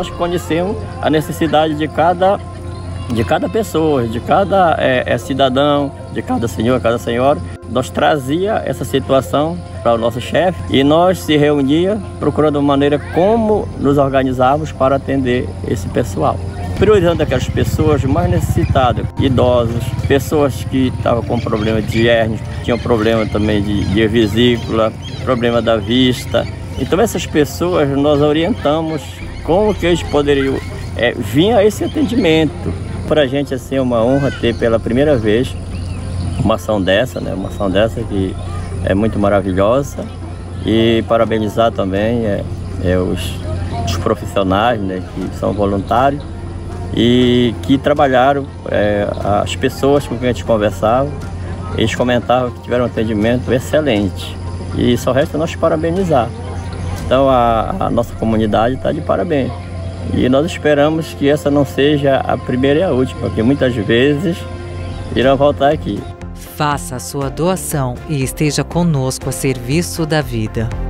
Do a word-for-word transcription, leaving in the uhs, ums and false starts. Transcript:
nós conhecemos a necessidade de cada, de cada pessoa, de cada é, é, cidadão, de cada senhor, cada senhora. Nós trazia essa situação para o nosso chefe e nós se reunia procurando uma maneira como nos organizarmos para atender esse pessoal. Priorizando aquelas pessoas mais necessitadas, idosos, pessoas que estavam com problema de hérnia, tinham problema também de, de vesícula, problema da vista. Então essas pessoas nós orientamos como que eles poderiam é, vir a esse atendimento. Para a gente assim, é uma honra ter pela primeira vez uma ação dessa, né? Uma ação dessa que é muito maravilhosa, e parabenizar também é, é os, os profissionais, né, que são voluntários e que trabalharam, é, as pessoas com quem a gente conversava, eles comentavam que tiveram um atendimento excelente e só resta nós parabenizar. Então a, a nossa comunidade está de parabéns e nós esperamos que essa não seja a primeira e a última, porque muitas vezes irão voltar aqui. Faça a sua doação e esteja conosco a serviço da vida.